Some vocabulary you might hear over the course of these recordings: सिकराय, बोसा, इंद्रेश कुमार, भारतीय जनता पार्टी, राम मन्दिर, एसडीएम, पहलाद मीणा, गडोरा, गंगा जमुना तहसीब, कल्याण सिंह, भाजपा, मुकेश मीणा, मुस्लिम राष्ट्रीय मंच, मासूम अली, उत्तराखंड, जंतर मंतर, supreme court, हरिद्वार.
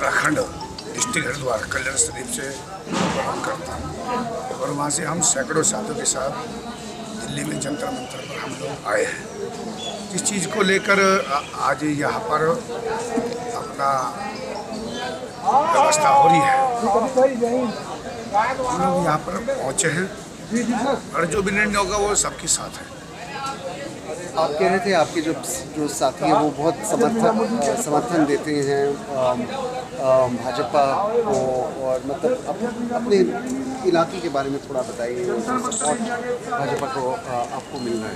उत्तराखंड district हरिद्वार कल्याण शरीफ से प्रणाम करता हूँ और वहाँ से हम सैकड़ों साथों के साथ दिल्ली में जंतर मंतर पर हम लोग आए हैं। इस चीज़ को लेकर आज यहाँ पर अपना व्यवस्था हो रही है, हम लोग यहाँ पर पहुँचे हैं और जो भी निर्णय होगा वो सबके साथ है। आप कह रहे थे आपके जो साथी हैं वो बहुत समर्थन देते हैं भाजपा को, और मतलब अपने इलाके के बारे में थोड़ा बताइए, भाजपा को आपको मिल रहा है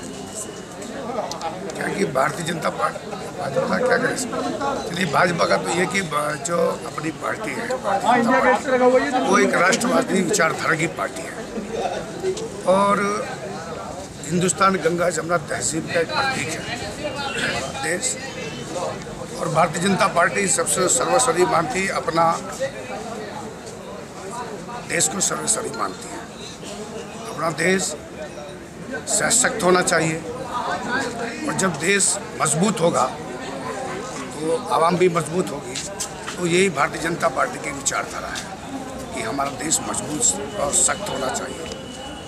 क्या कि भारतीय जनता पार्टी भाजपा क्या करें इसमें। चलिए भाजपा का तो ये कि जो अपनी पार्टी है वो एक राष्ट्रवादी विचारधारा की पार्टी है और हिंदुस्तान गंगा जमुना तहसीब का एक प्रतीक है देश, और भारतीय जनता पार्टी सबसे सर्वसरी मानती है, अपना देश को सर्वसरी मानती है। अपना देश सशक्त होना चाहिए और जब देश मजबूत होगा तो आवाम भी मजबूत होगी। तो यही भारतीय जनता पार्टी की विचारधारा है कि हमारा देश मजबूत और सख्त होना चाहिए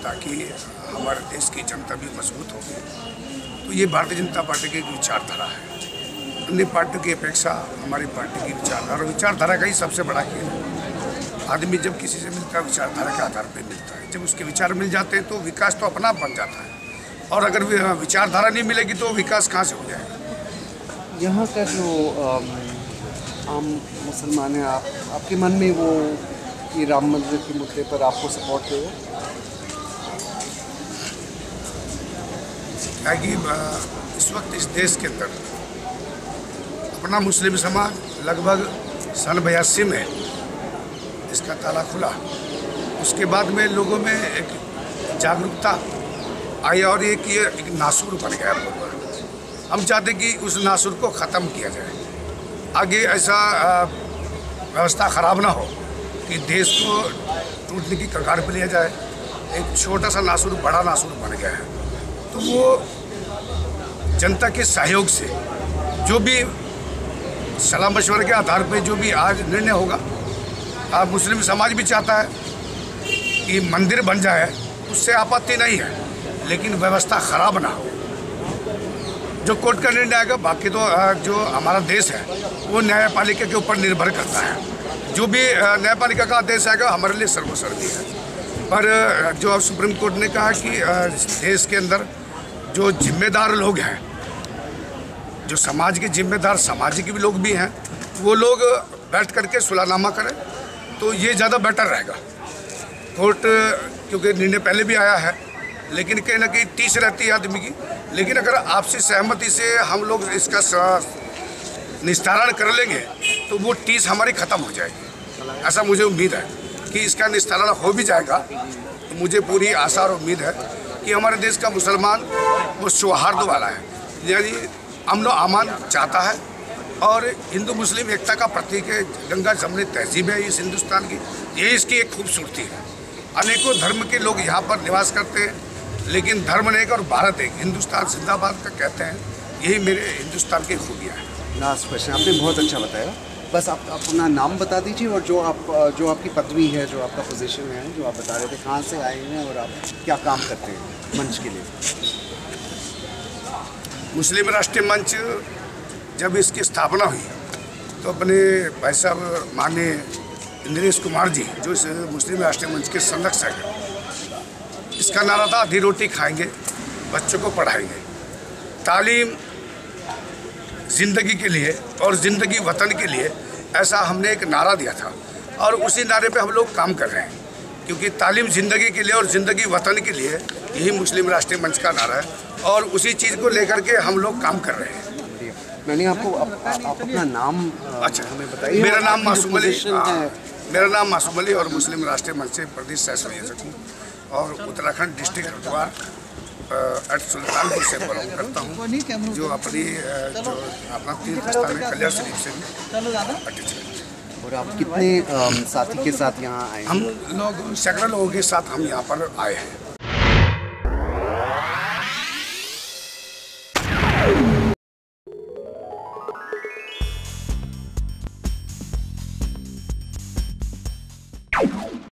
ताकि हमारे देश की जनता भी मजबूत हो। तो ये भारतीय जनता पार्टी की विचारधारा है। अन्य पार्टियों की अपेक्षा हमारी पार्टी की विचारधारा, विचारधारा का ही सबसे बड़ा खेल है। आदमी जब किसी से मिलता है विचारधारा के आधार पर मिलता है, जब उसके विचार मिल जाते हैं तो विकास तो अपना बन जाता है, और अगर विचारधारा नहीं मिलेगी तो विकास कहाँ से हो जाएगा। यहाँ का जो आम मुसलमान है, आपके मन में वो कि राम मंदिर के मुद्दे पर आपको सपोर्ट देगा कि इस वक्त इस देश के अंदर अपना मुस्लिम समाज लगभग सन 82 में इसका ताला खुला, उसके बाद में लोगों में एक जागरूकता आई और ये कि एक नासूर बन गया। हम चाहते कि उस नासूर को ख़त्म किया जाए, आगे ऐसा व्यवस्था ख़राब ना हो कि देश को टूटने की कगार पर लिया जाए। एक छोटा सा नासूर बड़ा नासूर बन गया है, तो वो जनता के सहयोग से जो भी सलाह मशवरे के आधार पर जो भी आज निर्णय होगा, आप मुस्लिम समाज भी चाहता है कि मंदिर बन जाए, उससे आपत्ति नहीं है, लेकिन व्यवस्था ख़राब ना हो। जो कोर्ट का निर्णय आएगा, बाकी तो जो हमारा देश है वो न्यायपालिका के ऊपर निर्भर करता है, जो भी न्यायपालिका का आदेश आएगा हमारे लिए सर्वोसर्वी है। पर जो अब सुप्रीम कोर्ट ने कहा कि देश के अंदर जो जिम्मेदार लोग हैं, जो समाज के जिम्मेदार सामाजिक भी लोग भी हैं, वो लोग बैठ करके सुलहनामा करें तो ये ज़्यादा बेटर रहेगा। कोर्ट क्योंकि निर्णय पहले भी आया है, लेकिन कहीं ना कहीं टीस रहती है आदमी की, लेकिन अगर आपसी सहमति से हम लोग इसका निस्तारण कर लेंगे तो वो टीस हमारी ख़त्म हो जाएगी। ऐसा मुझे उम्मीद है कि इसका निस्तारण हो भी जाएगा, तो मुझे पूरी आशा और उम्मीद है कि हमारे देश का मुसलमान वो सौहार्द वाला है, यानी अमन अमान चाहता है और हिंदू मुस्लिम एकता का प्रतीक है। गंगा जमुना तहसीब है इस हिंदुस्तान की, ये इसकी एक खूबसूरती है। अनेकों धर्म के लोग यहाँ पर निवास करते हैं, लेकिन धर्म नेक और भारत एक, हिंदुस्तान जिंदाबाद का कहते हैं। यही मेरे हिंदुस्तान की खूबियाँ हैं। लास्ट क्वेश्चन, आपने बहुत अच्छा बताया, बस आप अपना नाम बता दीजिए और जो आपकी पदवी है, जो आपका पोजीशन है, जो आप बता रहे थे कहाँ से आए हैं और आप क्या काम करते हैं मंच के लिए। मुस्लिम राष्ट्रीय मंच जब इसकी स्थापना हुई तो अपने भाई साहब माननीय इंद्रेश कुमार जी, जो इस मुस्लिम राष्ट्रीय मंच के संरक्षक हैं, इसका नारा था आधी रोटी खाएँगे बच्चों को पढ़ाएंगे। तालीम ज़िंदगी के लिए और ज़िंदगी वतन के लिए, ऐसा हमने एक नारा दिया था और उसी नारे पे हम लोग काम कर रहे हैं, क्योंकि तालीम ज़िंदगी के लिए और ज़िंदगी वतन के लिए यही मुस्लिम राष्ट्रीय मंच का नारा है और उसी चीज़ को लेकर के हम लोग काम कर रहे हैं। मैंने आपको आप अपना नाम अच्छा हमें बताइए। मेरा नाम मासूम अली और मुस्लिम राष्ट्रीय मंच से प्रदेश सहसंयोजक हूँ और उत्तराखंड डिस्ट्रिक्ट हरिद्वार सुल्तानपुर से प्रणाम करता हूँ, जो अपना तीर्थ स्थान है कल्याण सिंह से। और आप कितने साथी के साथ यहाँ आए? हम लोग सैकड़ों लोगों के साथ हम यहाँ पर आए हैं।